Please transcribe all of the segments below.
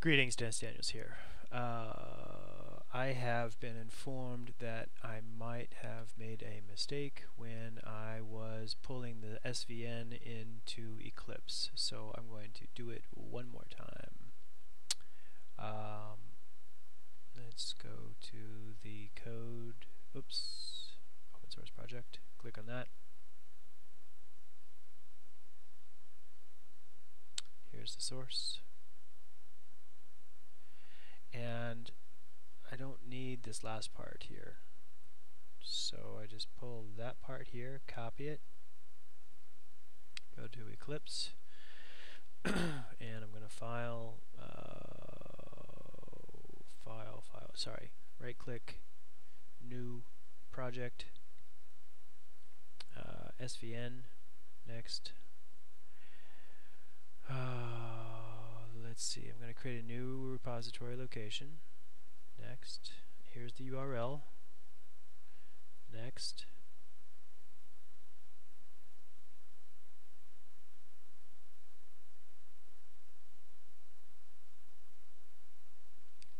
Greetings, Dennis Daniels here. I have been informed that I might have made a mistake when I was pulling the SVN into Eclipse, so I'm going to do it one more time. Let's go to the code, oops, open source project, click on that. Here's the source. And I don't need this last part here, so I just pull that part here, copy it, go to Eclipse, and I'm going to file, sorry, right click, new project, SVN, next. Let's see, I'm going to create a new repository location. Next. Here's the URL. Next.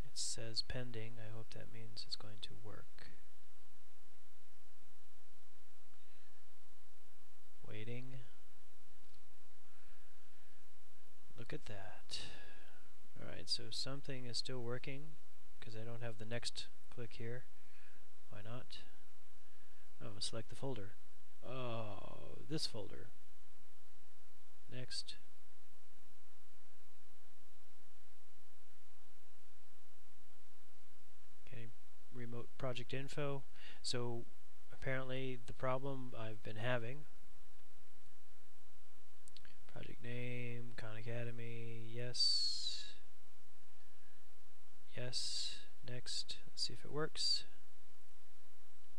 It says pending. I hope that means it's going to work. Waiting. Look at that. Alright, so something is still working because I don't have the next click here. Why not? I'm going to select the folder. Oh, this folder. Next. Okay, remote project info. So apparently the problem I've been having. Project name, Khan Academy, yes, yes, next, let's see if it works,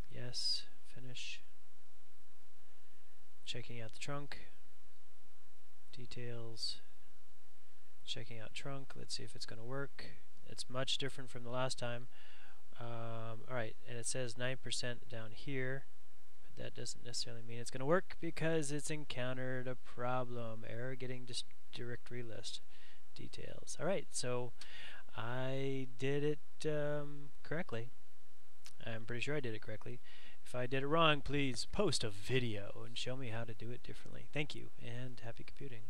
yes, finish, checking out the trunk, details, checking out trunk, let's see if it's going to work. It's much different from the last time. Alright, and it says 9% down here. That doesn't necessarily mean it's going to work because it's encountered a problem. Error getting directory list details. Alright, so I did it correctly. I'm pretty sure I did it correctly. If I did it wrong, please post a video and show me how to do it differently. Thank you, and happy computing.